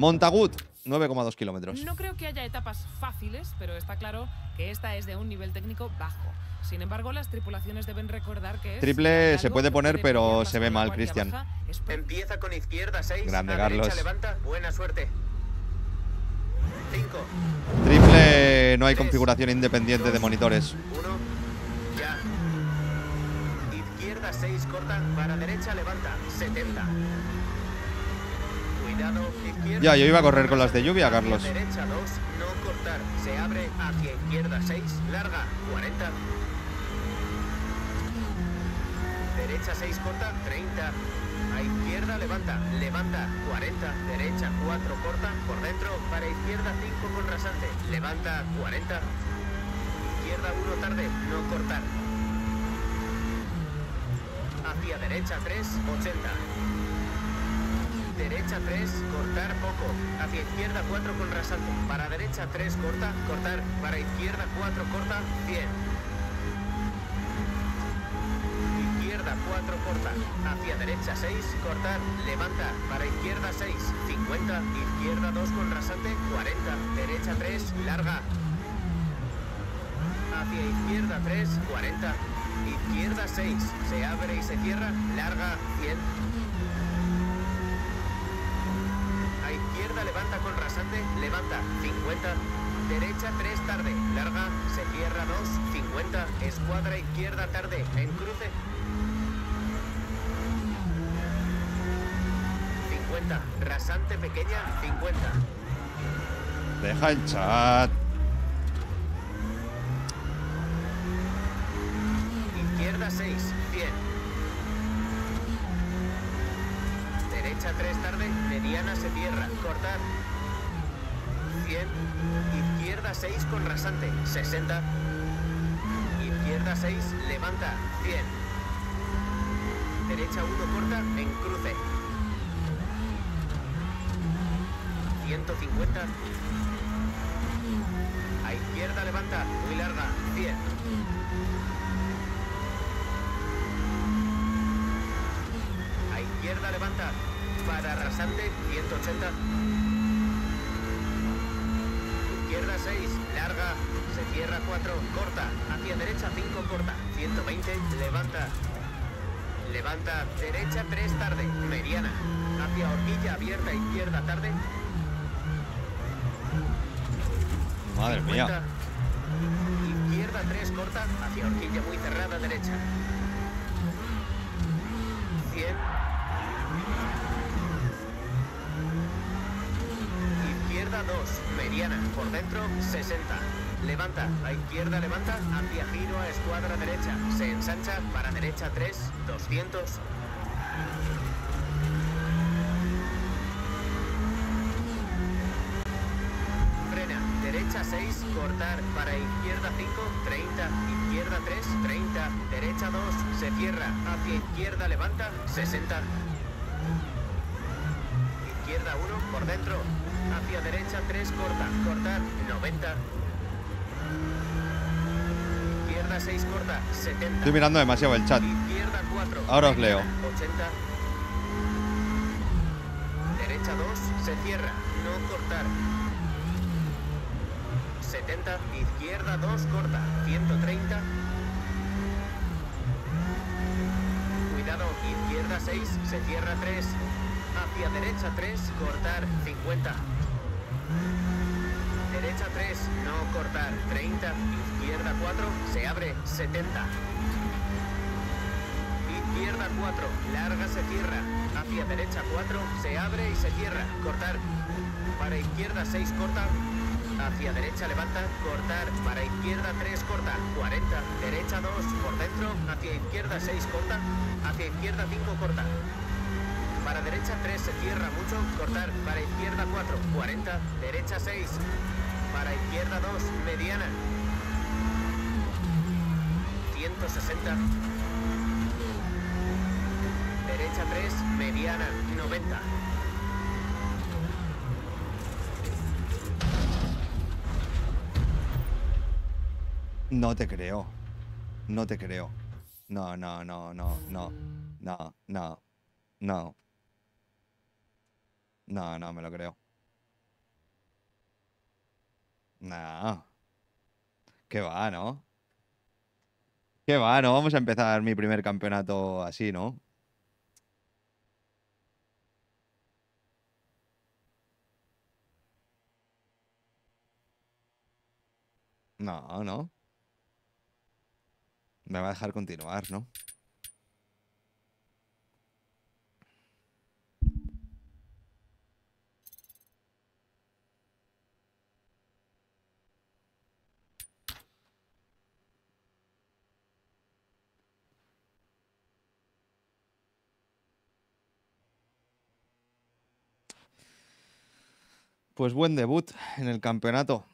Montagut, 9,2 kilómetros. No creo que haya etapas fáciles, pero está claro que esta es de un nivel técnico bajo. Sin embargo, las tripulaciones deben recordar que es... Triple se puede poner, pero se ve mal, Cristian. Empieza con izquierda, 6. Grande, Carlos. Levanta. Buena suerte. 5. Triple, no hay configuración independiente de monitores. 1. Ya. Izquierda, 6, corta. Para derecha, levanta. 70. Cuidado, izquierda. Ya, yo iba a correr con las de lluvia, Carlos. Derecha, 2. No cortar. Se abre hacia izquierda, 6. Larga, 40. Derecha 6, corta, 30. A izquierda, levanta, 40. Derecha 4, corta, por dentro. Para izquierda 5 con rasante. Levanta, 40. Izquierda 1, tarde, no cortar. Hacia derecha 3, 80. Derecha 3, cortar poco. Hacia izquierda 4 con rasante. Para derecha 3, corta, cortar. Para izquierda 4, corta, 100. 4, corta. Hacia derecha 6, cortar, levanta. Para izquierda 6, 50. Izquierda 2 con rasante, 40. Derecha 3, larga. Hacia izquierda 3, 40. Izquierda 6, se abre y se cierra, larga, 100. A izquierda levanta con rasante, levanta, 50. Derecha 3, tarde, larga, se cierra 2, 50. Escuadra izquierda, tarde, en cruce. 50, rasante pequeña, 50. Deja el chat. Izquierda 6, 100. Derecha 3, tarde, mediana se cierra, cortar. 100. Izquierda 6 con rasante, 60. Izquierda 6, levanta, 100. Derecha 1, corta, en cruce. 150. A izquierda levanta, muy larga, 100. A izquierda levanta, para rasante, 180. Izquierda 6, larga, se cierra 4, corta. Hacia derecha 5, corta, 120, levanta. Levanta, derecha 3, tarde, mediana. Hacia horquilla abierta, izquierda, tarde. Madre mía. Izquierda 3, corta, hacia horquilla muy cerrada, derecha. 100. Izquierda 2, mediana, por dentro, 60. Levanta, a izquierda levanta, hacia giro a escuadra derecha. Se ensancha, para derecha 3, 200. Derecha 6, cortar, para izquierda 5, 30, izquierda 3, 30, derecha 2, se cierra, hacia izquierda levanta, 60. Izquierda 1, por dentro, hacia derecha 3, corta, cortar, 90. Izquierda 6, corta, 70. Estoy mirando demasiado el chat. Izquierda 4, ahora os leo. 80. Derecha 2, se cierra, no cortar. 70, izquierda 2, corta, 130. Cuidado, izquierda 6, se cierra 3. Hacia derecha 3, cortar, 50. Derecha 3, no cortar, 30. Izquierda 4, se abre, 70. Izquierda 4, larga, se cierra. Hacia derecha 4, se abre y se cierra, cortar. Para izquierda 6, corta. Hacia derecha levanta, cortar, para izquierda 3, corta, 40, derecha 2, por dentro, hacia izquierda 6, corta, hacia izquierda 5, corta, para derecha 3, se cierra mucho, cortar, para izquierda 4, 40, derecha 6, para izquierda 2, mediana, 160, derecha 3, mediana, 90. No te creo. No te creo. No. No me lo creo. No. ¿Qué va, no? ¿Qué va, no? Vamos a empezar mi primer campeonato así, ¿no? No, no. Me va a dejar continuar, ¿no? Pues buen debut en el campeonato.